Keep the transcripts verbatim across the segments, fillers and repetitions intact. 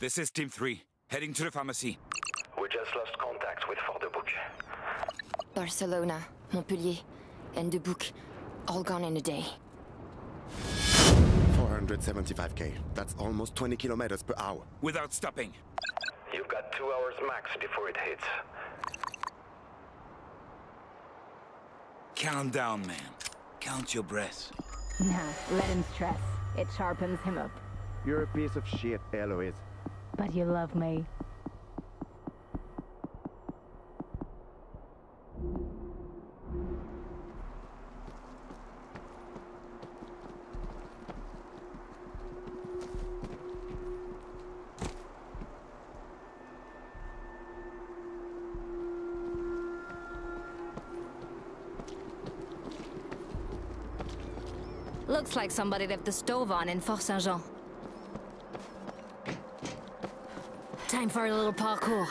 This is Team three, heading to the pharmacy. We just lost contact with Fort de Bouc. Barcelona, Montpellier, and de Bouc, all gone in a day. four hundred seventy-five K. That's almost twenty kilometers per hour. Without stopping. You've got two hours max before it hits. Calm down, man. Count your breaths. Nah, let him stress. It sharpens him up. You're a piece of shit, Eloise. But you love me. Looks like somebody left the stove on in Fort Saint-Jean. Time for a little parkour.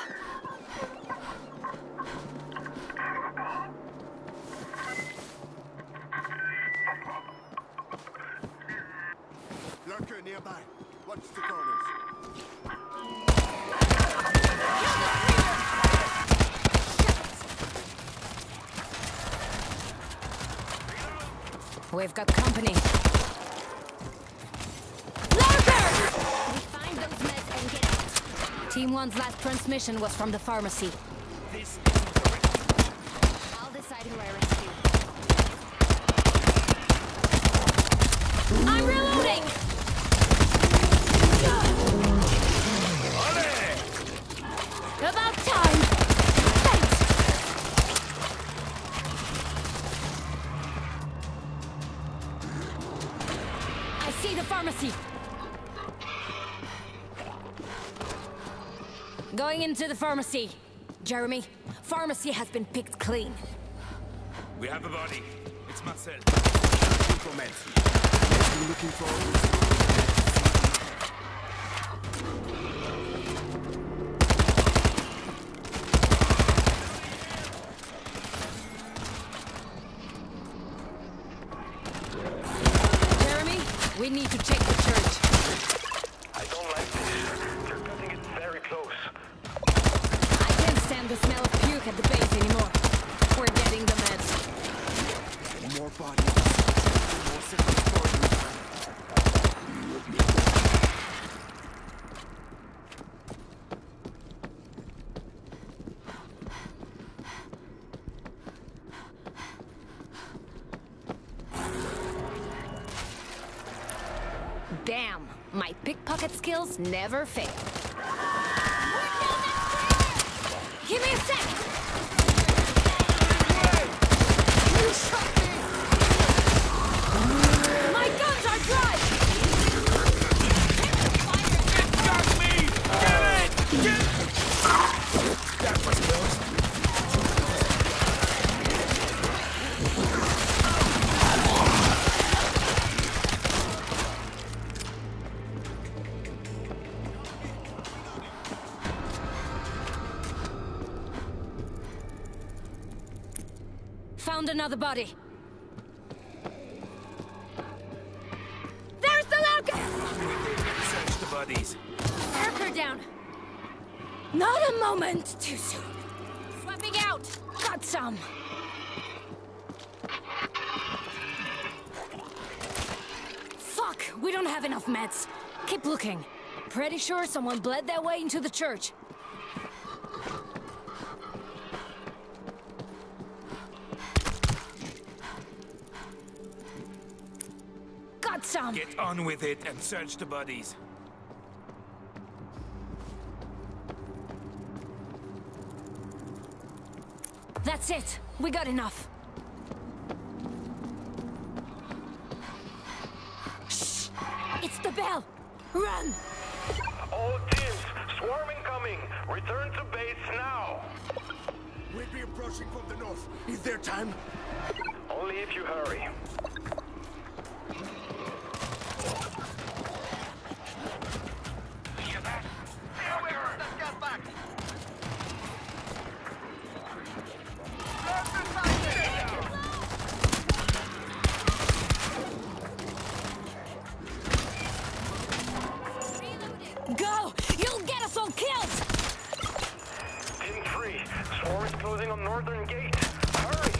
Lurker nearby. Watch the corners. We've got company. Lurker! We find those men and get out. Team one's last transmission was from the pharmacy. This isn't correct. I'll decide who I rescue. I'm reloading! Olé! About time! Pharmacy. Going into the pharmacy. Jeremy, pharmacy has been picked clean. We have a body. It's Marcel. Information. Looking for. Jeremy, we need to check. Damn, my pickpocket skills never fail. Give me a sec! Found another body. There's the lurker! Search the bodies. Lurker down. Not a moment too soon. Swapping out. Got some. Fuck, we don't have enough meds. Keep looking. Pretty sure someone bled their way into the church. Some. Get on with it and search the bodies. That's it. We got enough. Shh! It's the bell. Run! All teams, swarm incoming. Return to base now. We'll be approaching from the north. Is there time? Only if you hurry. Go! You'll closing on Northern Gate. Hurry!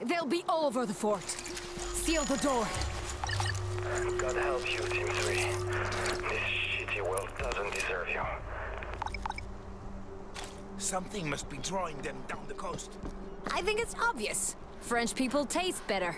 They'll be all over the fort. Seal the door. God help you, Team three. This shitty world doesn't deserve you. Something must be drawing them down the coast. I think it's obvious. French people taste better.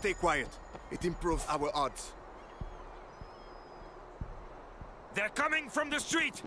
Stay quiet. It improves our odds. They're coming from the street!